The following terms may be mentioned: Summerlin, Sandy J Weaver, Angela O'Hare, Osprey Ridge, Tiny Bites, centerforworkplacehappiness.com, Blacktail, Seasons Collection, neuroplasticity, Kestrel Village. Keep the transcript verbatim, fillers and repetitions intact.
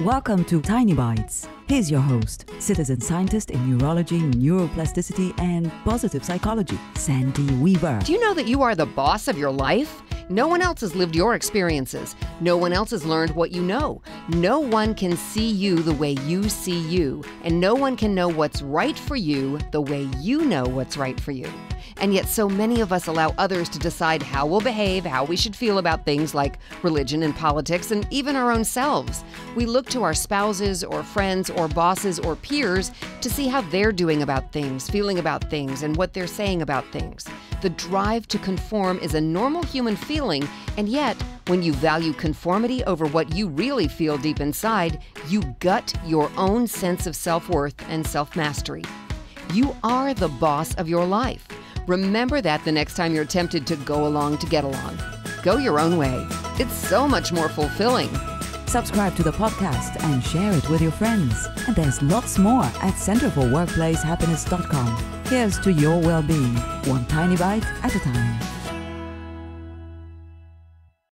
Welcome to Tiny Bites. Here's your host, citizen scientist in neurology, neuroplasticity, and positive psychology, Sandy Weaver. Do you know that you are the boss of your life? No one else has lived your experiences. No one else has learned what you know. No one can see you the way you see you. And no one can know what's right for you the way you know what's right for you. And yet so many of us allow others to decide how we'll behave, how we should feel about things like religion and politics, and even our own selves. We look to our spouses or friends or bosses or peers to see how they're doing about things, feeling about things, and what they're saying about things. The drive to conform is a normal human feeling, and yet, when you value conformity over what you really feel deep inside, you gut your own sense of self-worth and self-mastery. You are the boss of your life. Remember that the next time you're tempted to go along to get along. Go your own way. It's so much more fulfilling. Subscribe to the podcast and share it with your friends. And there's lots more at center for workplace happiness dot com. Here's to your well-being, one tiny bite at a time.